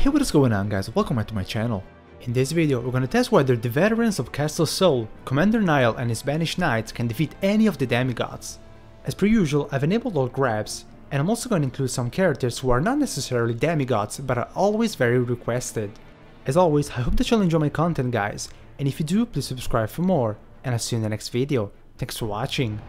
Hey, what is going on guys, welcome back to my channel. In this video we're gonna test whether the veterans of Castle Soul, Commander Niall and his banished knights can defeat any of the demigods. As per usual, I've enabled all grabs, and I'm also gonna include some characters who are not necessarily demigods but are always very requested. As always, I hope that you'll enjoy my content guys, and if you do, please subscribe for more, and I'll see you in the next video. Thanks for watching.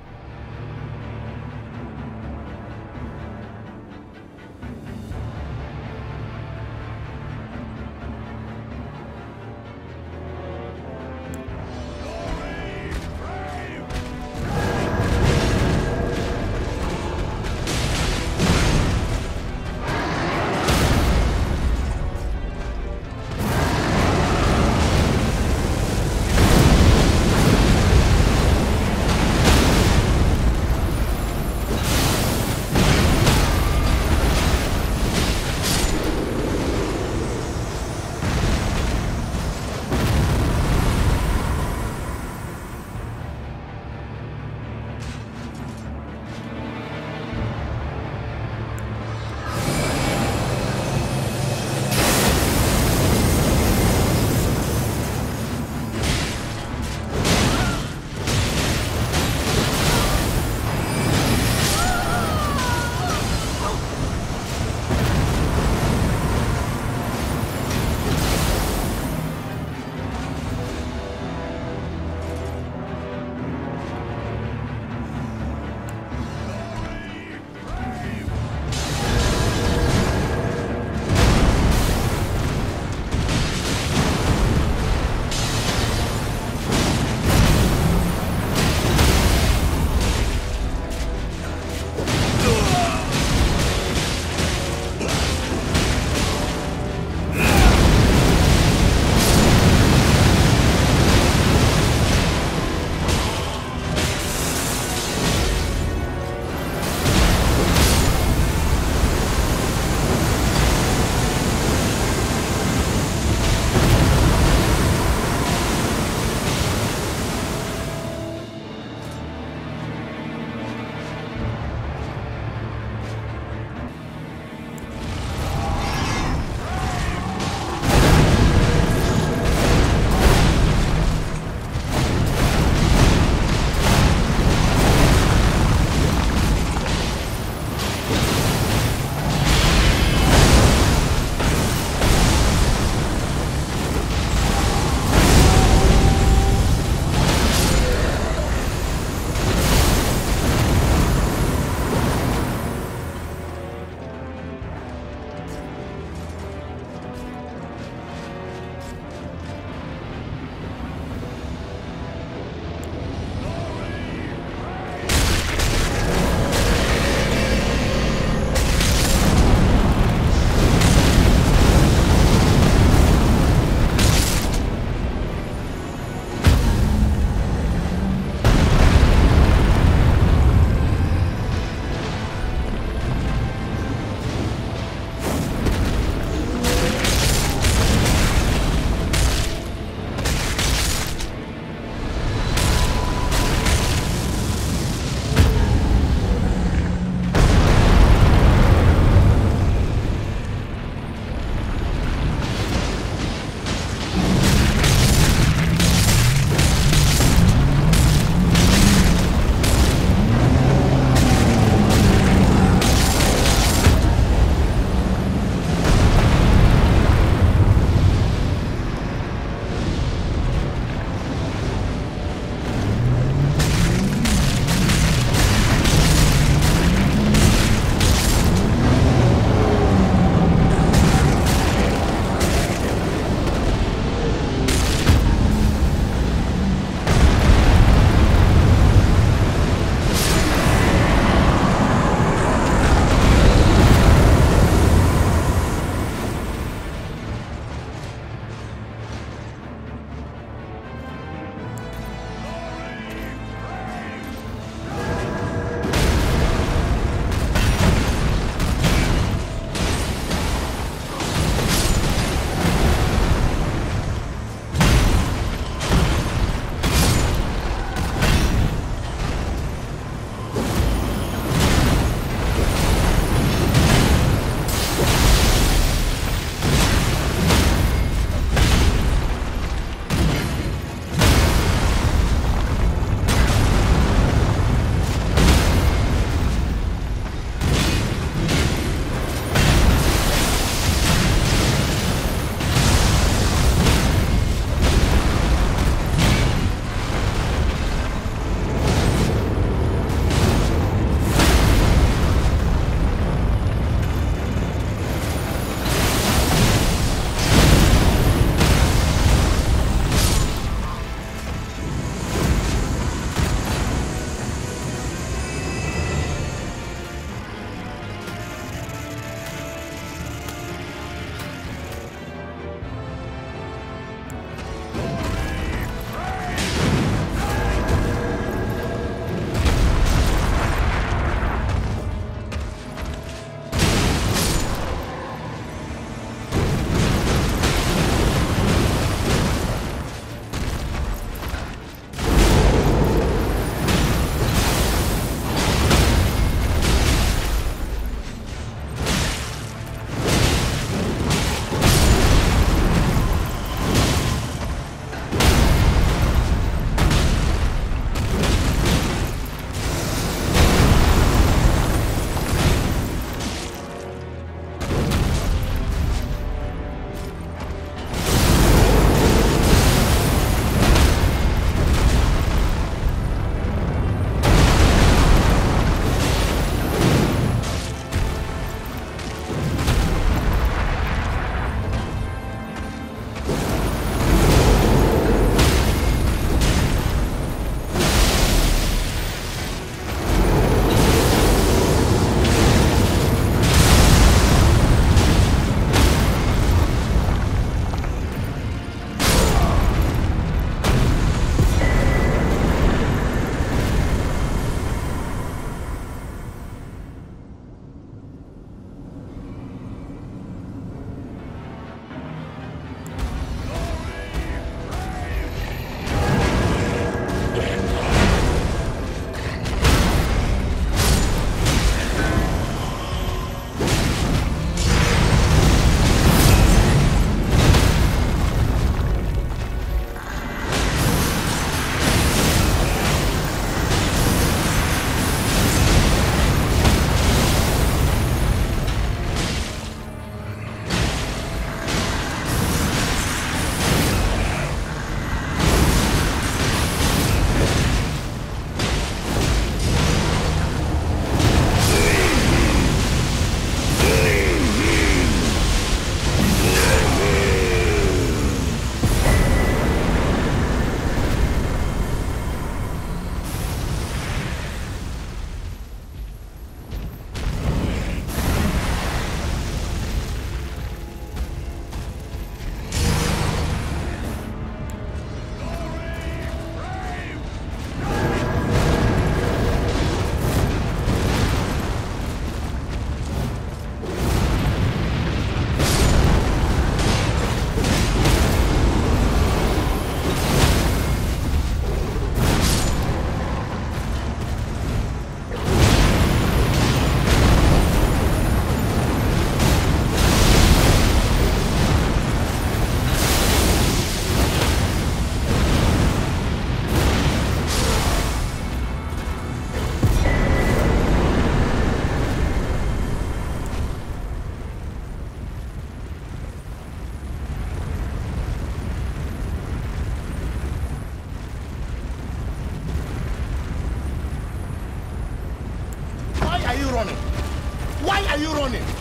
you running?